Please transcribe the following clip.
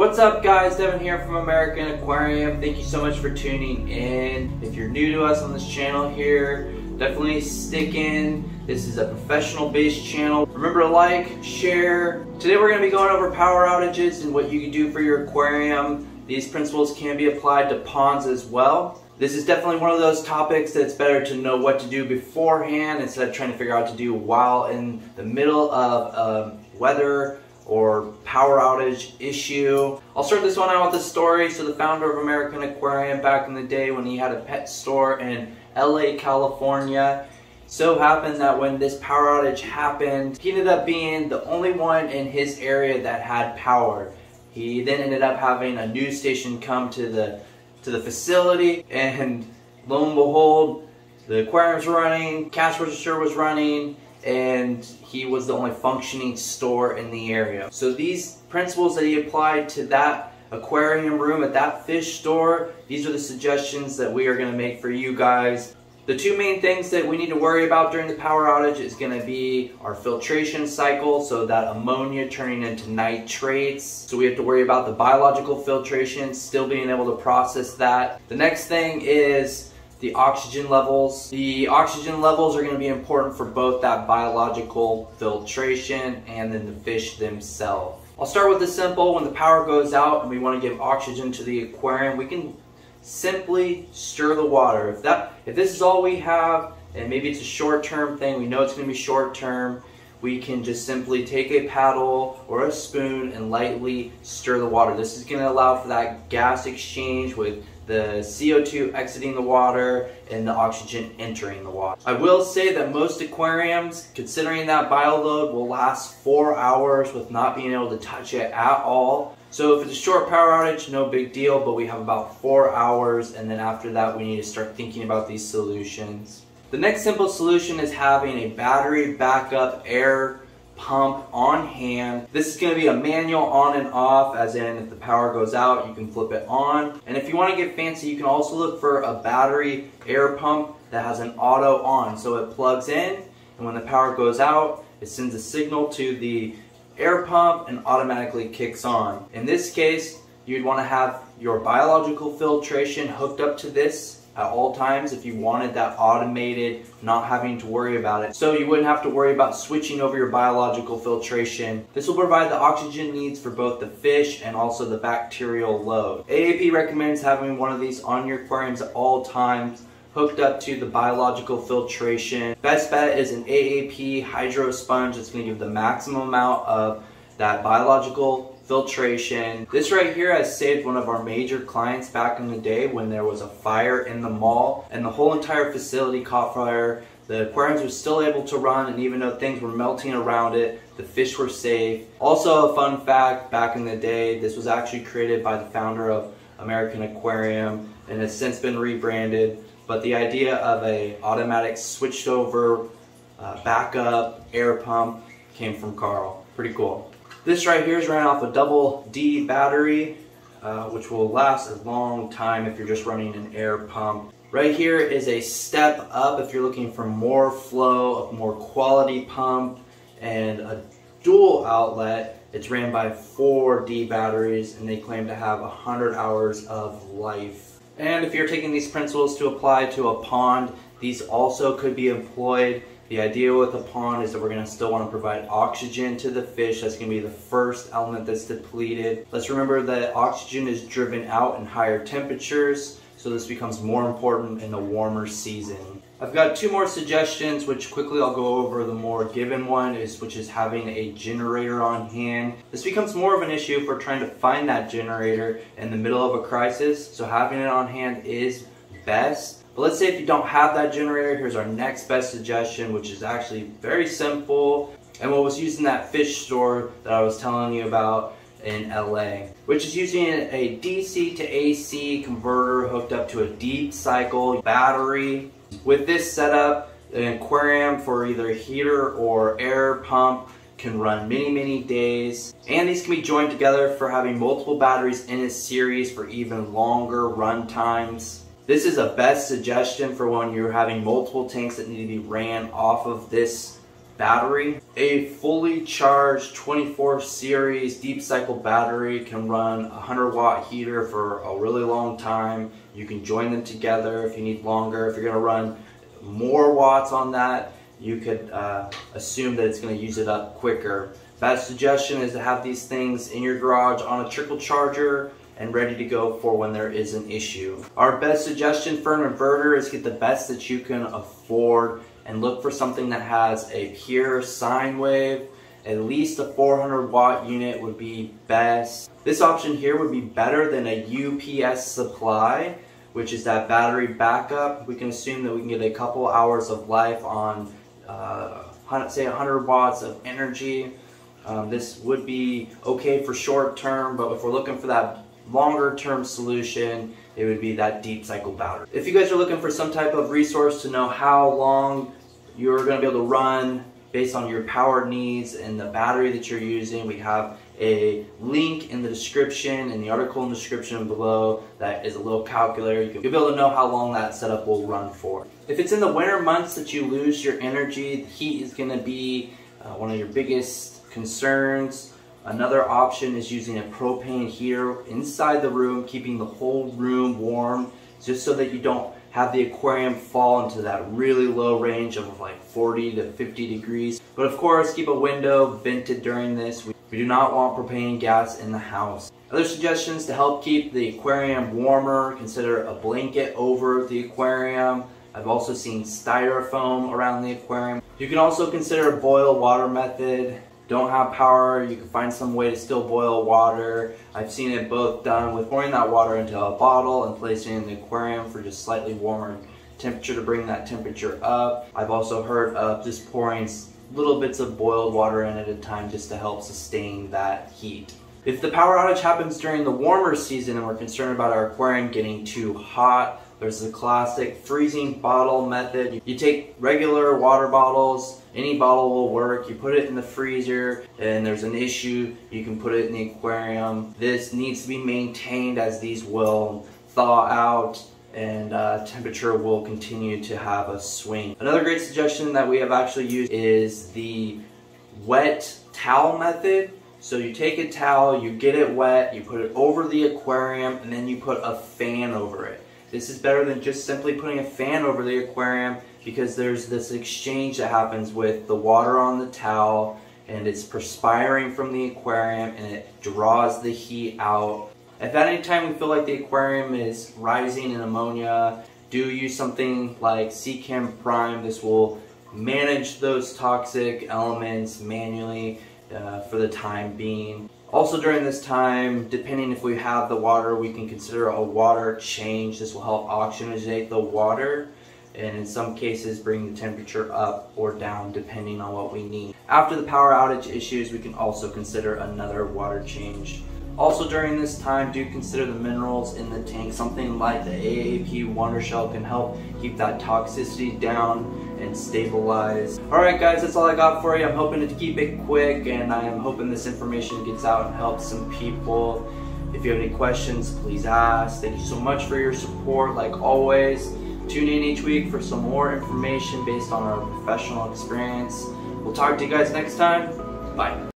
What's up guys, Devin here from American Aquarium. Thank you so much for tuning in. If you're new to us on this channel here, definitely stick in. This is a professional based channel. Remember to like, share. Today we're going to be going over power outages and what you can do for your aquarium. These principles can be applied to ponds as well. This is definitely one of those topics that's better to know what to do beforehand instead of trying to figure out what to do while in the middle of a weather or power outage issue. I'll start this one out with a story. So the founder of American Aquarium back in the day when he had a pet store in LA, California, so happened that when this power outage happened, he ended up being the only one in his area that had power. He then ended up having a news station come to the facility, and lo and behold, the aquarium's running, cash register was running, and he was the only functioning store in the area. So these principles that he applied to that aquarium room at that fish store, these are the suggestions that we are going to make for you guys. The two main things that we need to worry about during the power outage is going to be our filtration cycle, so that ammonia turning into nitrates. So we have to worry about the biological filtration, still being able to process that. The next thing is the oxygen levels. The oxygen levels are going to be important for both that biological filtration and then the fish themselves. I'll start with the simple. When the power goes out and we want to give oxygen to the aquarium, we can simply stir the water. If this is all we have, and maybe it's a short-term thing, we know it's going to be short-term, we can just simply take a paddle or a spoon and lightly stir the water. This is going to allow for that gas exchange with the CO2 exiting the water and the oxygen entering the water. I will say that most aquariums, considering that bioload, will last 4 hours with not being able to touch it at all. So if it's a short power outage, no big deal, but we have about 4 hours, and then after that we need to start thinking about these solutions. The next simple solution is having a battery backup air pump on hand. This is going to be a manual on and off, as in if the power goes out you can flip it on. And if you want to get fancy, you can also look for a battery air pump that has an auto on. So it plugs in, and when the power goes out it sends a signal to the air pump and automatically kicks on. In this case, you'd want to have your biological filtration hooked up to this at all times if you wanted that automated, not having to worry about it. So you wouldn't have to worry about switching over your biological filtration. This will provide the oxygen needs for both the fish and also the bacterial load. AAP recommends having one of these on your aquariums at all times, hooked up to the biological filtration. Best bet is an AAP Hydro Sponge. It's going to give the maximum amount of that biological filtration. This right here has saved one of our major clients back in the day when there was a fire in the mall and the whole entire facility caught fire. The aquariums were still able to run, and even though things were melting around it, the fish were safe. Also, a fun fact, back in the day, this was actually created by the founder of American Aquarium and has since been rebranded. But the idea of an automatic switched over backup air pump came from Carl. Pretty cool. This right here is running off a double D battery, which will last a long time if you're just running an air pump. Right here is a step up if you're looking for more flow, more quality pump, and a dual outlet. It's ran by 4D batteries, and they claim to have 100 hours of life. And if you're taking these principles to apply to a pond, these also could be employed. The idea with a pond is that we're going to still want to provide oxygen to the fish. That's going to be the first element that's depleted. Let's remember that oxygen is driven out in higher temperatures, so this becomes more important in the warmer season. I've got two more suggestions, which quickly I'll go over. The more given one is, which is having a generator on hand. This becomes more of an issue if we're trying to find that generator in the middle of a crisis, so having it on hand is best. But let's say if you don't have that generator, here's our next best suggestion, which is actually very simple, and what was used in that fish store that I was telling you about in LA, which is using a DC to AC converter hooked up to a deep cycle battery. With this setup, an aquarium for either a heater or air pump can run many days, and these can be joined together for having multiple batteries in a series for even longer run times. This is a best suggestion for when you're having multiple tanks that need to be ran off of this battery. A fully charged 24 series deep cycle battery can run a 100-watt heater for a really long time. You can join them together if you need longer. If you're going to run more watts on that, you could assume that it's going to use it up quicker. Best suggestion is to have these things in your garage on a trickle charger and ready to go for when there is an issue. Our best suggestion for an inverter is get the best that you can afford and look for something that has a pure sine wave. At least a 400-watt unit would be best. This option here would be better than a UPS supply, which is that battery backup. We can assume that we can get a couple hours of life on say 100 watts of energy. This would be okay for short term, but if we're looking for that longer term solution, it would be that deep cycle battery. If you guys are looking for some type of resource to know how long you're going to be able to run based on your power needs and the battery that you're using, we have a link in the description, in the article in the description below, that is a little calculator. You'll be able to know how long that setup will run for. If it's in the winter months that you lose your energy, the heat is going to be one of your biggest concerns. Another option is using a propane heater inside the room, keeping the whole room warm, just so that you don't have the aquarium fall into that really low range of like 40 to 50 degrees. But of course, keep a window vented during this. We do not want propane gas in the house. Other suggestions to help keep the aquarium warmer: consider a blanket over the aquarium. I've also seen styrofoam around the aquarium. You can also consider a boil water method. Don't have power, you can find some way to still boil water. I've seen it both done with pouring that water into a bottle and placing it in the aquarium for just slightly warmer temperature to bring that temperature up. I've also heard of just pouring little bits of boiled water in at a time just to help sustain that heat. If the power outage happens during the warmer season and we're concerned about our aquarium getting too hot, there's the classic freezing bottle method. You take regular water bottles, any bottle will work, you put it in the freezer, and there's an issue, you can put it in the aquarium. This needs to be maintained as these will thaw out and temperature will continue to have a swing. Another great suggestion that we have actually used is the wet towel method. So you take a towel, you get it wet, you put it over the aquarium, and then you put a fan over it. This is better than just simply putting a fan over the aquarium, because there's this exchange that happens with the water on the towel, and it's perspiring from the aquarium and it draws the heat out. If at any time we feel like the aquarium is rising in ammonia, do use something like Seachem Prime. This will manage those toxic elements manually for the time being. Also during this time, depending if we have the water, we can consider a water change. This will help oxygenate the water and in some cases bring the temperature up or down depending on what we need. After the power outage issues, we can also consider another water change. Also during this time, do consider the minerals in the tank. Something like the AAP Wondershell can help keep that toxicity down and stabilize. Alright guys, that's all I got for you. I'm hoping to keep it quick, and I am hoping this information gets out and helps some people. If you have any questions, please ask. Thank you so much for your support. Like always, tune in each week for some more information based on our professional experience. We'll talk to you guys next time. Bye.